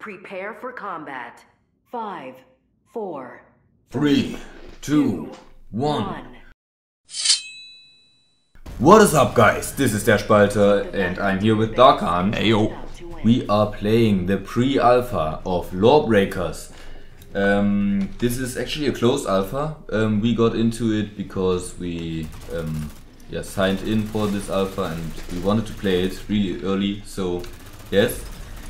Prepare for combat. 5, 4, 3, 2, 1. What is up, guys? This is Der Spalter and I'm here with Darkhan. Ayo. We are playing the pre-alpha of LawBreakers. This is actually a closed alpha. We got into it because we signed in for this alpha and we wanted to play it really early, so yes.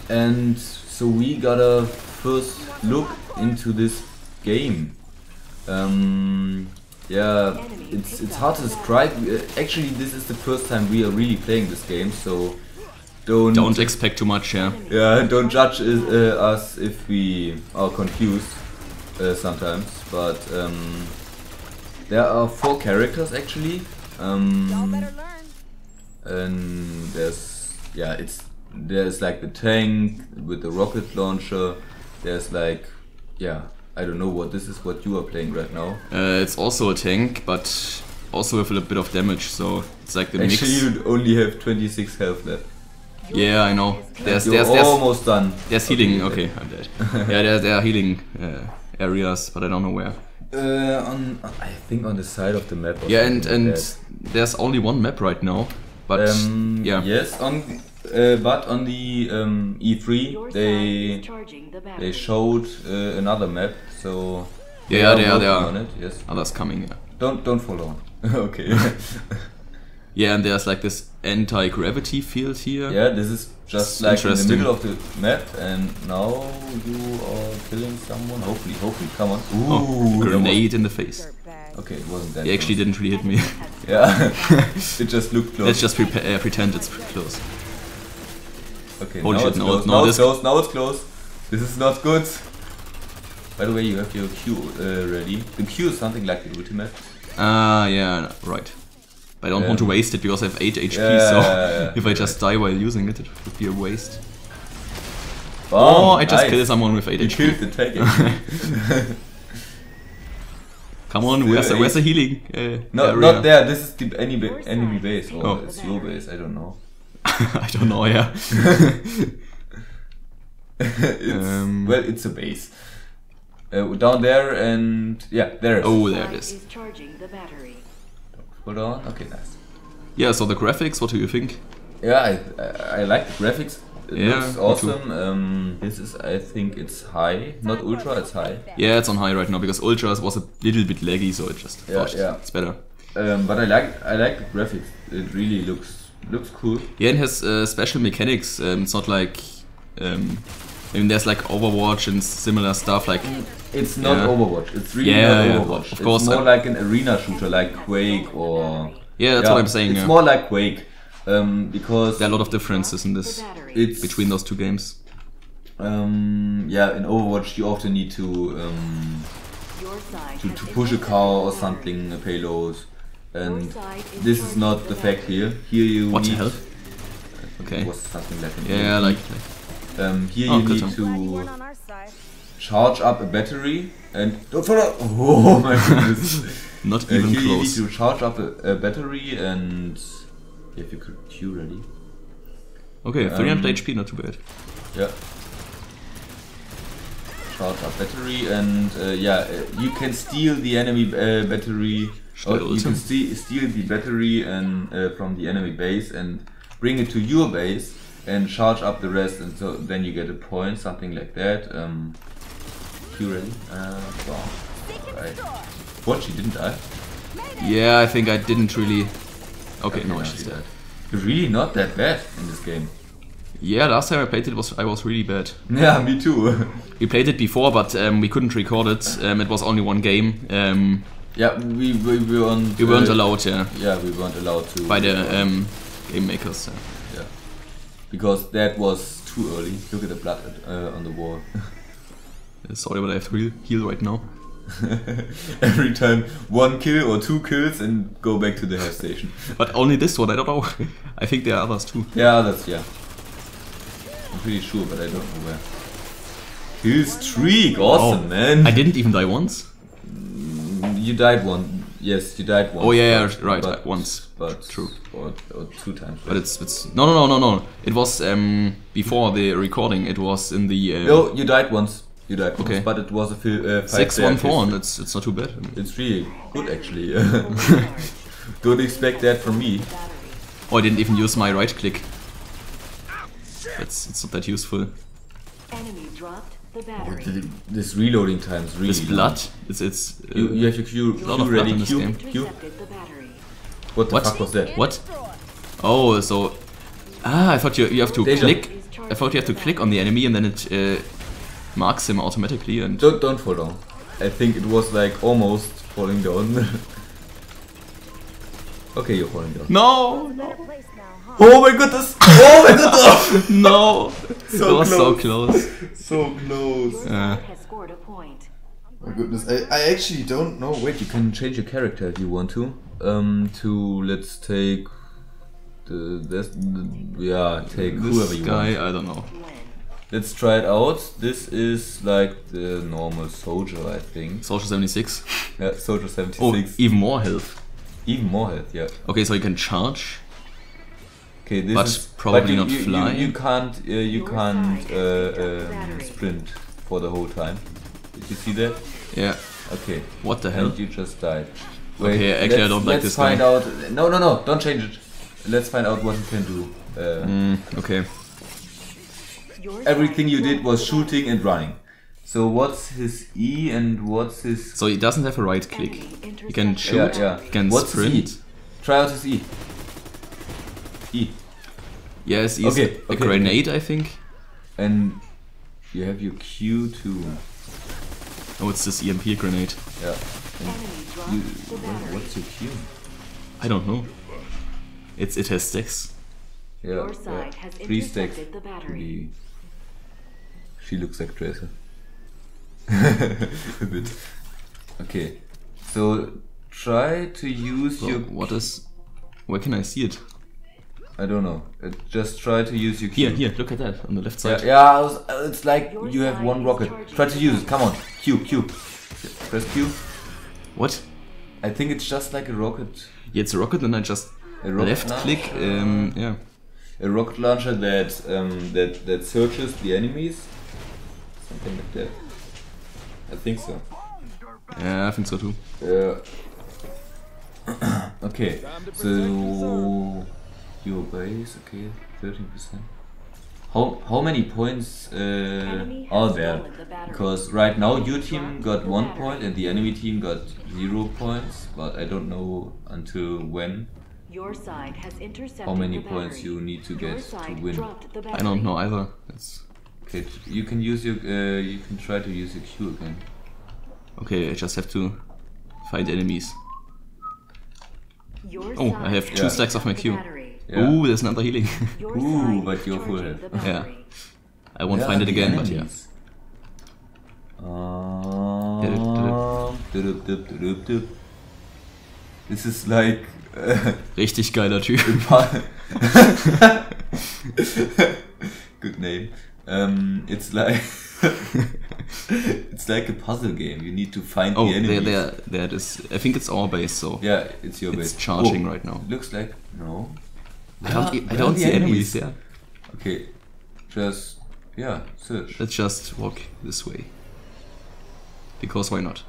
And so we got a first look into this game. Yeah, it's hard to describe. Actually, this is the first time we are really playing this game, so don't expect too much. Yeah, don't judge us if we are confused sometimes. But there are 4 characters actually, and there's like the tank with the rocket launcher. There's like I don't know what this is, what you are playing right now. It's also a tank, but also with a bit of damage, so it's like the mix. Actually, you only have 26 health left. Yeah, I know. You're almost done. There's healing. Okay, I'm dead. Yeah, there are healing areas, but I don't know where. I think on the side of the map. Or yeah, and there's only one map right now. But yeah. Yes, on the E3 they showed another map, so yeah, they are on it. Yes, others coming. Yeah. Don't follow. Okay. Yeah, and there's like this anti-gravity field here. Yeah, this is just like in the middle of the map, and now you are killing someone. Hopefully, come on. Ooh, grenade in the face. Okay, it wasn't that. It actually didn't really hit me. Yeah, it just looked close. Let's just pretend it's close. Okay, holy shit, now it's close. This is not good. By the way, you have your Q ready. The Q is something like the ultimate. Ah, yeah, right. But I don't want to waste it because I have 8 HP, if I just die while using it, it would be a waste. Oh, I just killed someone with 8 HP. You killed the tank. Come on, where's the healing? No, area? Not there, this is the enemy base, or it's your base, I don't know. I don't know, yeah. Well, it's a base. Down there and... yeah, there it is. Oh, there it is. Hold on, okay, nice. Yeah, so the graphics, what do you think? Yeah, I like the graphics. It looks awesome. This is, I think it's high, not ultra, it's high. Yeah, it's on high right now because ultra was a little bit laggy, so it just it's better. But I like the graphics. It really looks cool. Yeah, it has special mechanics. It's not like I mean, there's like Overwatch and similar stuff. Like it's not Overwatch. It's really not Overwatch. Yeah, of course, it's more like an arena shooter, like Quake or that's what I'm saying. It's more like Quake. Because there are a lot of differences in this between those two games. In Overwatch you often need to push a car or something, a payload, and this is not the fact here. Here you need the hell? Okay. Was something like here you need to charge up a battery and don't follow. Oh my goodness! Not even here close. You need to charge up a battery and. If you could Q ready. Okay, 300 HP, not too bad. Yeah. Charge up battery and you can steal the enemy battery. You can steal the battery and from the enemy base and bring it to your base and charge up the rest, and so then you get a point, something like that. Q ready. Right. What? She didn't die? Yeah, I think I didn't really. Okay, no, she's dead. You're really not that bad in this game. Yeah, last time I played it, I was really bad. Yeah, me too. We played it before, but we couldn't record it. It was only one game. We weren't allowed. Yeah, we weren't allowed to. By the game makers. Yeah, because that was too early. Look at the blood on the wall. Sorry, but I have to heal right now. Every time 1 kill or 2 kills and go back to the health station. But only this one, I don't know. I think there are others too. There are others, yeah. I'm pretty sure, but I don't know where. Kill streak, awesome, man. I didn't even die once. You died one Yes, you died once. Oh yeah, but, right, but, once. But true. Or two times. But it's no. It was before the recording. It was in the. No, you died once. You died. Okay. Once, but it was a few. 6-1-4. And it's not too bad. It's really good actually. Don't expect that from me. Oh, I didn't even use my right click. It's not that useful. Enemy dropped the battery. Oh, this reloading time is really. This blood? It's you have your Q ready. Q. What the fuck was that? What? Oh, so I thought you have to click. I thought you have to click on the enemy and then it marks him automatically. And don't fall down. I think it was like almost falling down. Okay, you're falling down. No. Oh my goodness! Oh my goodness! No! So it was close. So close. Oh my goodness, I actually don't know. Wait, you can change your character if you want to. To let's take take whoever you want. This guy, I don't know. Let's try it out. This is like the normal soldier, I think. Soldier 76. Yeah, Soldier 76. Oh, even more health. Even more health, yeah. Okay, so you can charge. Okay, this is probably not fly. You can't sprint for the whole time. Did you see that? Yeah. Okay. What the hell? And you just died. Wait, okay, actually I don't like this guy. Let's find out. No, don't change it. Let's find out what you can do. Okay. Everything you did was shooting and running. So what's his E and what's his... So he doesn't have a right click. He can shoot, he can sprint. Try out his E. E. Yes, yeah, okay, a grenade, I think. And you have your Q to... Oh, it's this EMP grenade. Yeah. You, what's your Q? I don't know. It has stacks. Yeah, 3 stacks. She looks like Tracer. A bit. Okay. So, try to use your... Where can I see it? I don't know. Just try to use your Q. Here, look at that on the left side. Yeah, it's like you have one rocket. Try to use it. Come on, Q. Press Q. What? I think it's just like a rocket. Yeah, it's a rocket, and I just left click. Yeah, a rocket launcher that searches the enemies. Something like that. I think so. Yeah, I think so too. Yeah. Okay. So. Your base, okay, 13%. How many points are there? Because right now your team got 1 point and the enemy team got 0 points, but I don't know until when. How many points you need to get to win? I don't know either. Okay, you can use your. You can try to use your Q again. Okay, I just have to fight enemies. Oh, I have 2 stacks of my Q. Yeah. Ooh, there's another healing. Ooh, but you're full health. Yeah. I won't find it again, but yeah. This is like... Richtig geiler Typ. Good name. It's like... it's like a puzzle game. You need to find the enemies. There it is. I think it's our base, so... Yeah, it's your base. It's charging right now. Looks like... No. I don't see enemies there. Yeah. Okay, just search. Let's just walk this way. Because why not?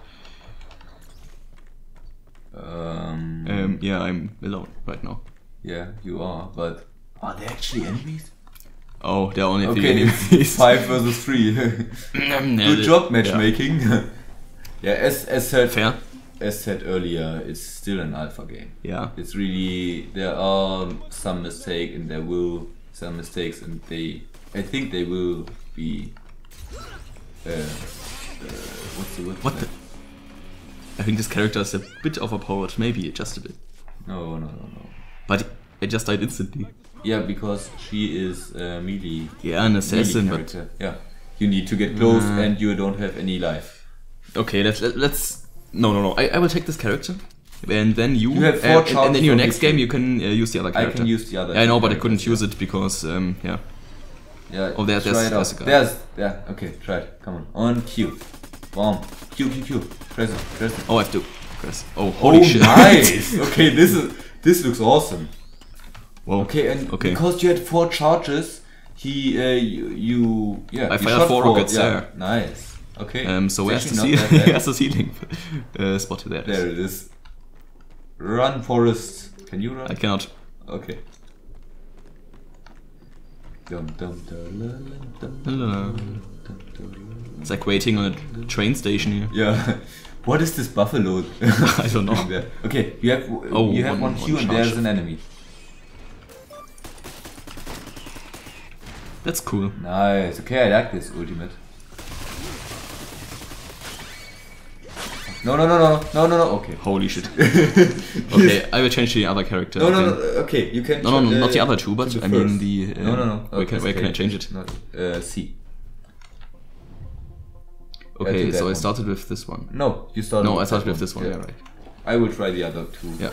Yeah, I'm alone right now. Yeah, you are. But are there actually enemies? Oh, there are only 3 enemies. 5 versus 3. Good job, matchmaking. Yeah, as said. Fair. As said earlier, it's still an alpha game. Yeah, it's really there are some mistakes and there will some mistakes and I think they will be. What's the word? What the? I think this character is a bit overpowered, maybe just a bit. No. But I just died instantly. Yeah, because she is melee. Yeah, an assassin, but yeah, you need to get close and you don't have any life. Okay, let's. No. I will take this character, and then you have 4 and then your next game you can use the other character. I can use the other. Yeah, I know, but I couldn't use it because yeah. Oh, there's a guy. Okay, try it. Come on, Q, bomb, Q. Press it. Oh, I have to Press. Oh, holy shit. Nice. Okay, this looks awesome. Well, okay, and okay, because you had 4 charges, he I fired 4 rockets there. Nice. Okay. So where's the ceiling? Where's the ceiling? Spotted there. There it is. Run, Forest. Can you run? I cannot. Okay. Hello. It's like waiting on a train station here. Yeah. What is this buffalo? I don't know. Okay, you have one Q and there's an enemy. That's cool. Nice. Okay, I like this ultimate. No. Okay. Holy shit. Okay, I will change the other character. Okay, you can. No, not the other two, but I mean the. Where can I change it? C. Okay, so I started with this one. No, you started. No, I started with this one. Yeah, right. I will try the other two. Yeah.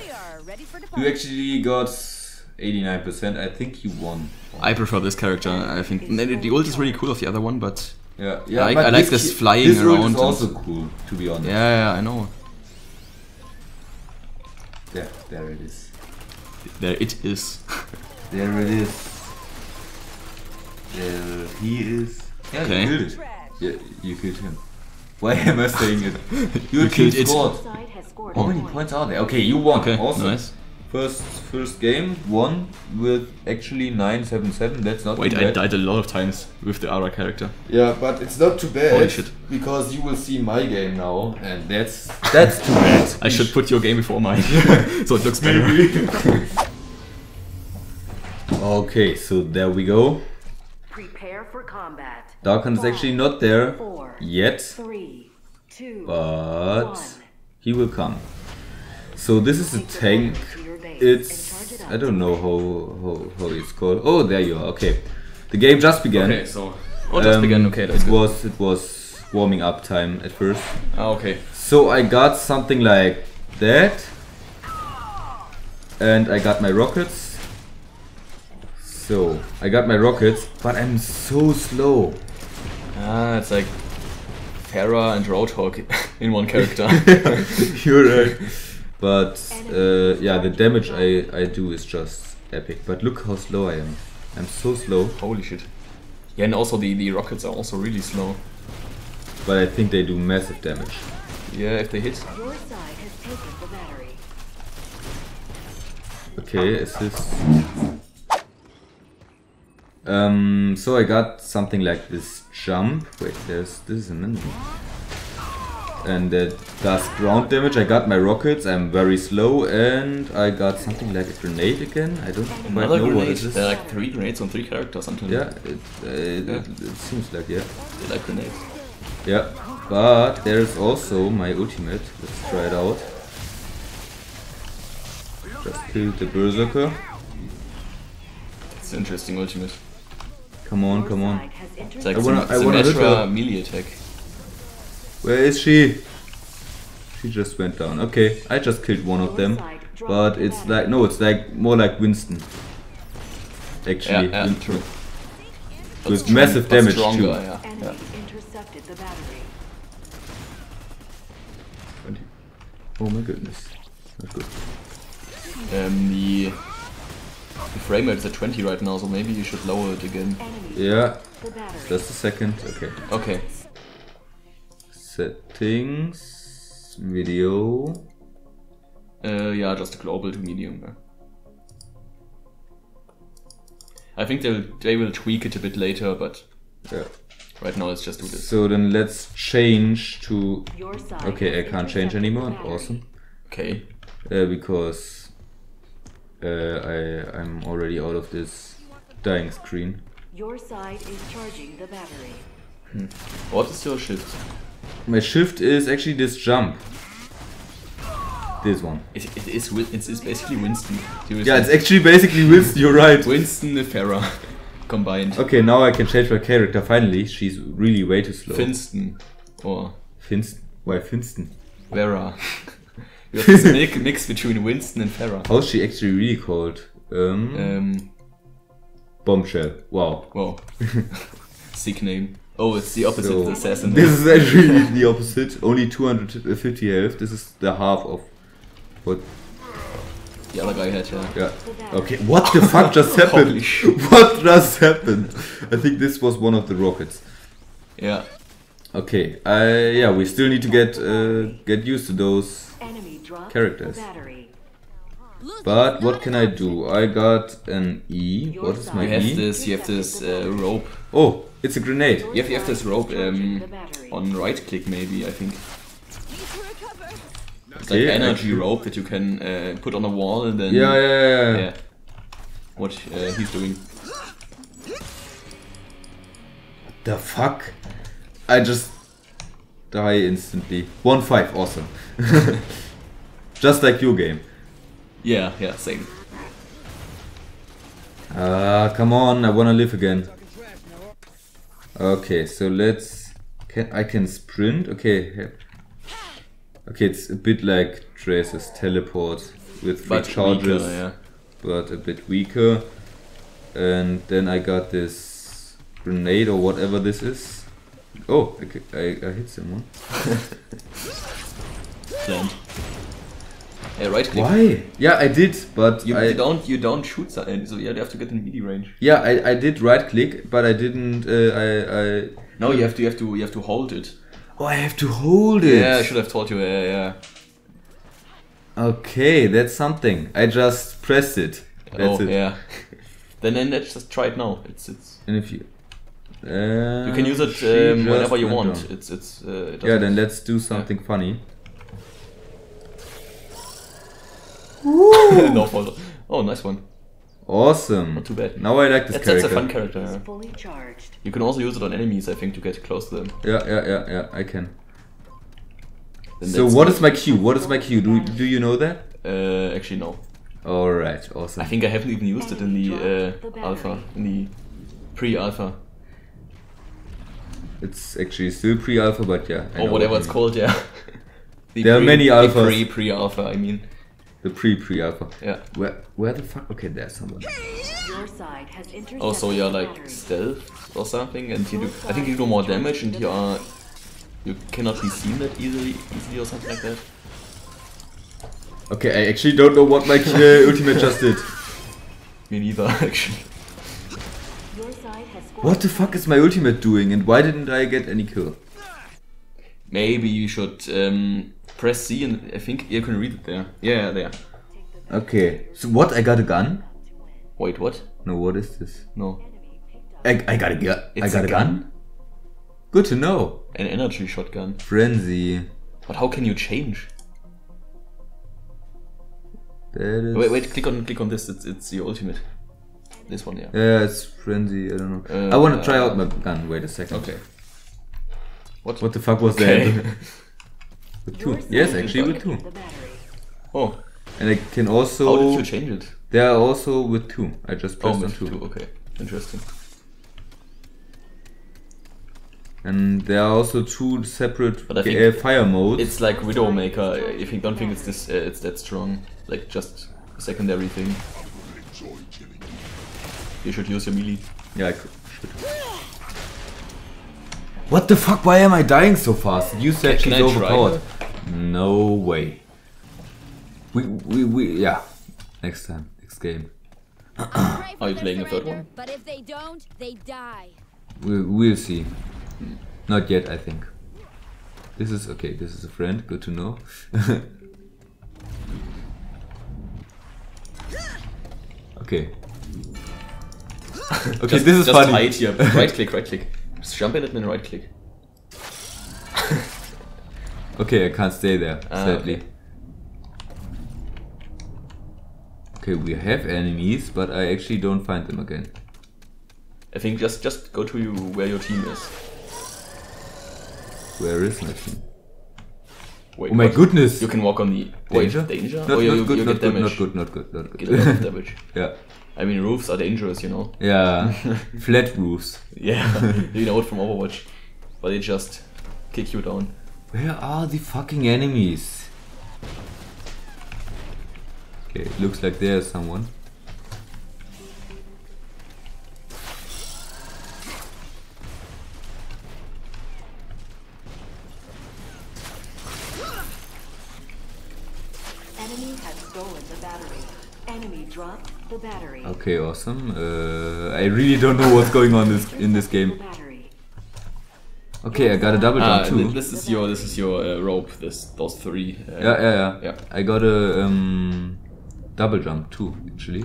You actually got 89%. I think you won. I prefer this character. I think the ult is really cool of the other one, but. Yeah, yeah. I like this flying this around. This also cool, to be honest. Yeah, I know. There it is. There he is. Yeah, okay. You killed it. Yeah, you killed him. Why am I saying it? You killed it. How many points are there? Okay, you won. Okay, awesome. Nice. First game won with actually 977. That's not. Wait, too bad. I died a lot of times with the Ara character. Yeah, but it's not too bad. Holy shit. Because you will see my game now, and that's too bad. I should put your game before mine, so it looks better. Okay, so there we go. Prepare for combat. Darkhan is actually not there yet, 3, 2, but 1. He will come. So this is a tank. It's, I don't know how it's called. Oh, there you are. Okay, the game just began. Okay, so just began. Okay, that's it was warming up time at first. Ah, okay. So I got something like that, and I got my rockets. So I got my rockets, but I'm so slow. Ah, it's like Pharah and Roadhog in one character. You're right. But yeah, the damage I do is just epic. But look how slow I am. I'm so slow. Holy shit. Yeah, and also the rockets are also really slow. But I think they do massive damage. Yeah, if they hit. Your side has taken the battery. Okay, assist. So I got something like this jump. Wait, this is an enemy. And that does ground damage. I got my rockets, I'm very slow, and I got something like a grenade again. I don't quite know what it is. There are like 3 grenades on 3 characters, something like that. It seems like, yeah. They like grenades. Yeah, but there is also my ultimate. Let's try it out. Just killed the berserker. It's an interesting ultimate. Come on. It's like I wanna hit her melee attack. Where is she? She just went down. Okay, I just killed one of them, but it's like more like Winston. Actually, yeah, true. With massive damage too. Yeah. Oh my goodness, not good. The frame rate is at 20 right now, so maybe you should lower it again. Yeah, just a second. Okay. Settings, video. Yeah, just global to medium. Yeah. I think they will tweak it a bit later, but yeah. Right now let's just do this. So then let's change to. Okay, I can't change anymore. Awesome. Okay. Because I'm already out of this dying screen. Your side is charging the battery. What is your shift? My shift is actually this jump. This one. It's basically Winston. Seriously. Yeah, it's actually basically Winston, you're right. Winston and Pharah combined. Okay, now I can change my character finally. She's really way too slow. Winston. Or. Winston. Why Winston? Pharah. You have this mix between Winston and Pharah. How's she actually really called? Bombshell. Wow. Sick name. Oh, it's the opposite of the assassin. This is actually the opposite. Only 250 health. This is the half of what the other guy had, yeah. Yeah. Okay, what the fuck just happened? What just happened? I think this was one of the rockets. Yeah. Okay, yeah, we still need to get used to those characters. But what can I do? I got an E. What is my E? You have this rope. Oh, it's a grenade. You have this rope on right click maybe, I think. It's like energy rope that you can put on a wall and then... Yeah, yeah, yeah. What he's doing. What the fuck? I just die instantly. 1-5, awesome. Just like your game. Yeah, yeah, same. Come on, I wanna live again. Okay, so let's... I can sprint? Okay. Okay, it's a bit like Tracer's teleport with free charges, weaker, yeah. But a bit weaker. And then I got this grenade or whatever this is. Oh, I hit someone. Yeah, right click. Why? Yeah, I did, but you don't shoot something, so you have to get in melee range. Yeah, I did right click, but I didn't. No, you have to hold it. Oh, I have to hold it. Yeah, I should have told you. Yeah. Okay, that's something. I just pressed it. That's it. Yeah. Then let's just try it now. It's. And if you. You can use it whenever you want. Down. It's. It yeah. Then let's do something funny. No, also. Oh, nice one. Awesome. Not too bad. Now I like this character. That's a fun character. You can also use it on enemies, I think, to get close to them. Yeah. I can. Then so what is my Q? What is my Q? Do you know that? Actually no. All right. Awesome. I think I haven't even used it in the alpha, in the pre-alpha. It's actually still pre-alpha, but yeah. Or whatever it's called, yeah. There are many alphas. The pre-alpha, I mean. The pre-alpha. Yeah. Where the fuck? Okay, there's someone. Also, you're like stealth or something, and you do. I think you do more damage, and you cannot be seen that easily or something like that. Okay, I actually don't know what my ultimate just did. Me neither, actually. What the fuck is my ultimate doing, and why didn't I get any kill? Maybe you should press C, and I think you can read it there. Yeah, there. Okay. So what? I got a gun? Wait, what? No, what is this? No. I got a gun. I got a gun? Good to know. An energy shotgun. Frenzy. But how can you change? That is... Wait, click on this. It's the ultimate. This one, yeah. Yeah, it's frenzy, I don't know. I wanna try out my gun, wait a second. Okay. What the fuck was that? With 2. Yes, actually with 2. Oh. And I can also... How did you change it? They are also with 2. I just pressed on 2. Okay. Interesting. And there are also 2 separate fire modes. It's like Widowmaker, if you don't think it's that strong. Like just a secondary thing. You should use your melee. Yeah, I should. What the fuck? Why am I dying so fast? You said she's overpowered. No way. Yeah. Next time. Next game. Are you playing a third one? But if they don't, they die. We'll see. Not yet, I think. This is okay. This is a friend. Good to know. Okay. Okay, this is funny. Hide here. Right click. Just jump in it and then right click. Okay, I can't stay there, sadly. Okay, we have enemies, but I actually don't find them again. I think just go to where your team is. Where is my team? Wait, oh my goodness! You can walk on the danger? Not good. Get damage. Yeah. I mean, roofs are dangerous, you know. Yeah, flat roofs. Yeah, you know it from Overwatch. But they just kick you down. Where are the fucking enemies? Okay, it looks like there's someone. has stolen the battery. Enemy dropped the battery. Okay, awesome. I really don't know what's going on in this game. Okay, I got a double jump too. This is your rope. Those three. Yeah. I got a double jump too, actually.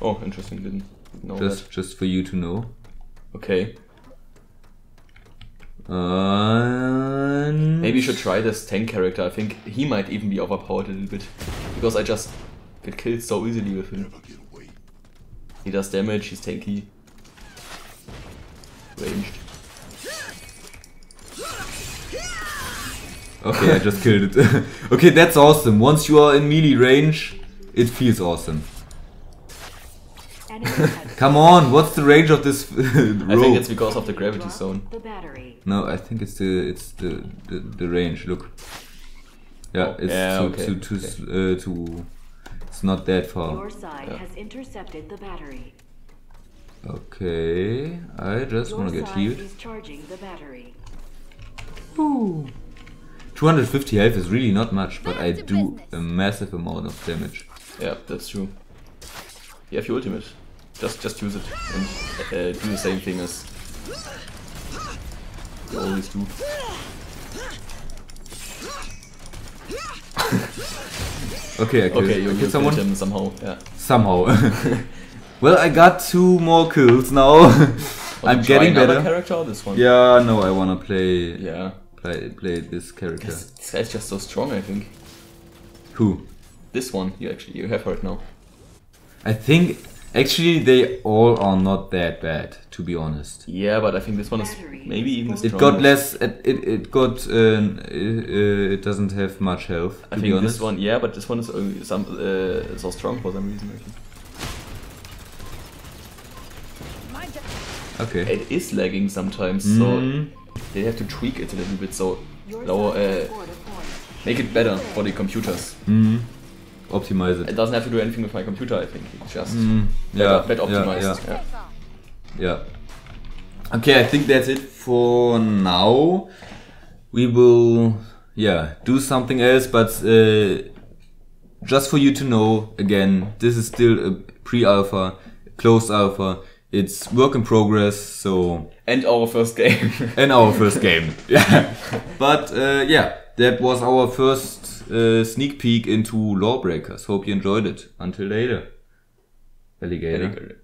Oh, interesting. Didn't know that. Just for you to know. Okay. Maybe you should try this tank character. I think he might even be overpowered a little bit, because I just get killed so easily with him. He does damage. He's tanky. Ranged. Okay, I just killed it. Okay, that's awesome. Once you are in melee range, it feels awesome. Come on, what's the range of this rope? I think it's because of the gravity zone. No, I think it's the range. Look, yeah, it's not that far. Your side has intercepted the battery. Okay, I just want to get healed. 250 health is really not much, but I do a massive amount of damage. Yeah, that's true. You have your ultimate. Just use it and do the same thing as you always do. Okay, you killed someone somehow. Yeah. Somehow. Well, I got 2 more kills now. I'm getting better. Another character or this one? Yeah, no, I wanna play. Yeah. Play this character. This guy's just so strong, I think. Who? This one. You have heard now. I think actually they all are not that bad, to be honest. Yeah, but I think this one is maybe even stronger. It got less. It doesn't have much health. I think this one. Yeah, but this one is so strong for some reason. I think. Okay. It is lagging sometimes, so. They have to tweak it a little bit, so make it better for the computers. Optimize it. It doesn't have to do anything with my computer, I think. It's just better optimized. Yeah. Okay, I think that's it for now. We will do something else, but just for you to know, again, this is still a pre-alpha, closed alpha. It's work in progress, so... And our first game. Yeah. But, that was our first sneak peek into LawBreakers. Hope you enjoyed it. Until later. Alligator.